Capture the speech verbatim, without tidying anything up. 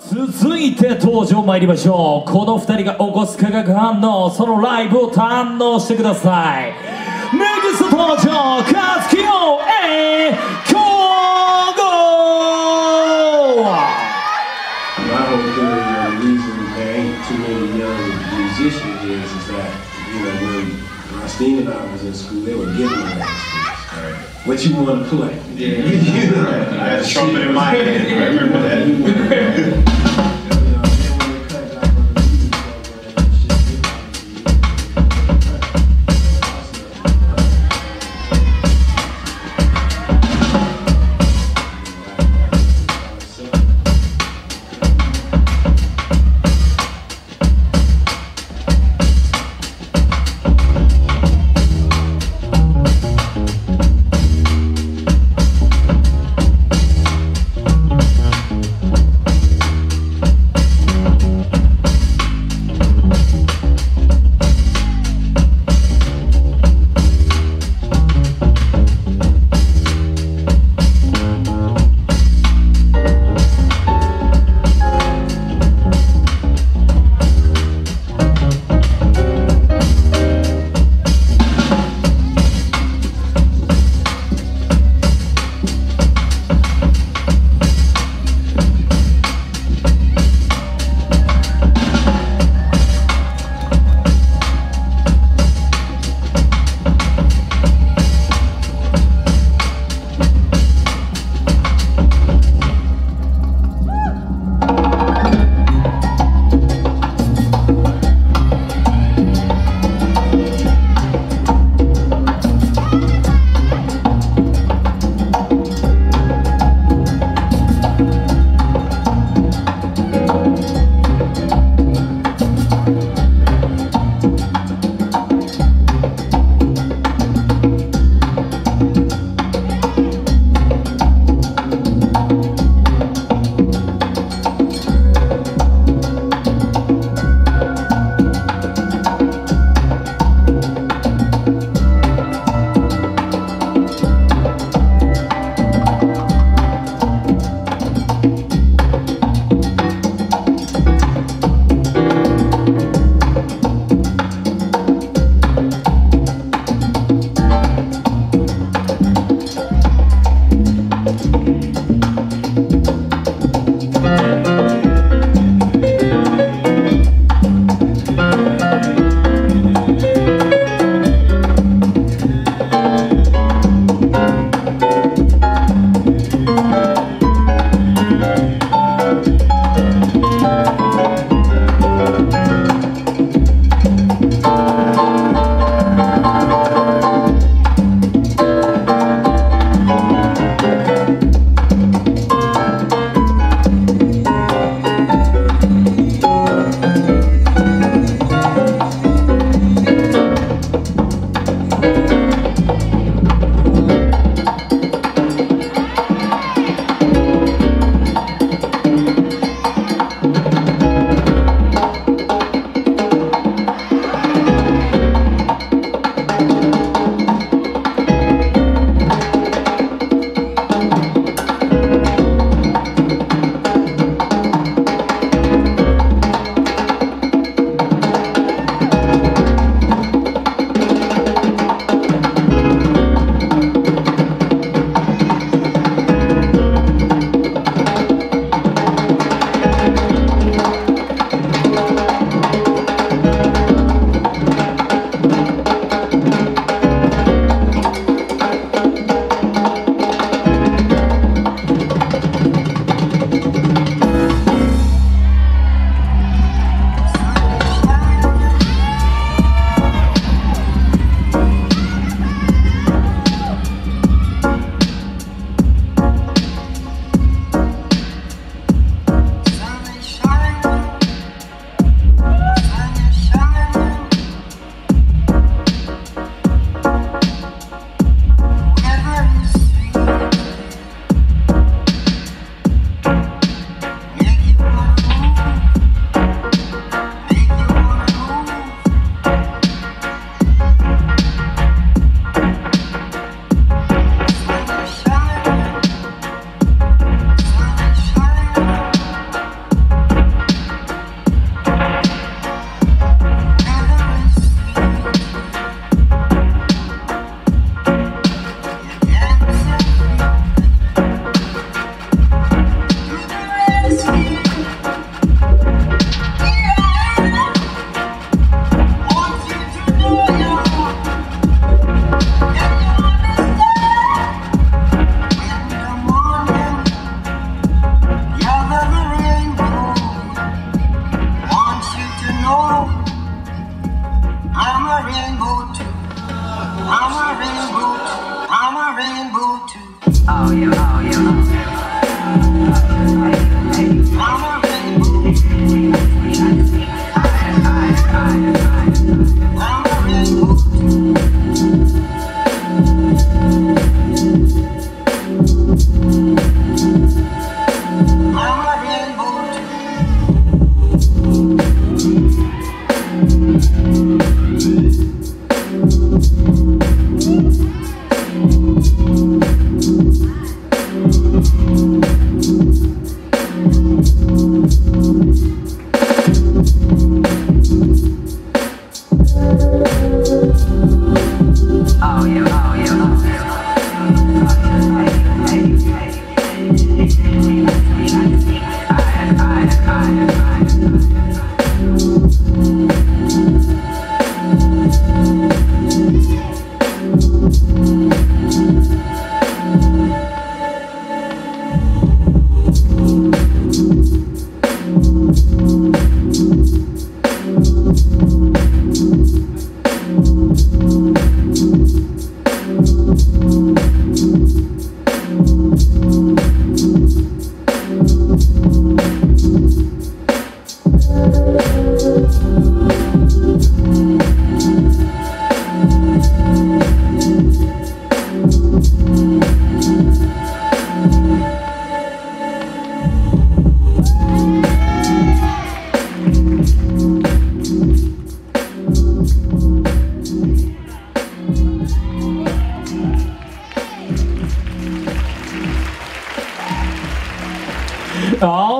続いて登場参りましょう。このふたりが起こす化学反応、そのライブを堪能してください。ネクスト登場、カツキヨエイ強豪。What you want to play? Yeah, I had a trumpet in my hand. I remember that. You know, Oh.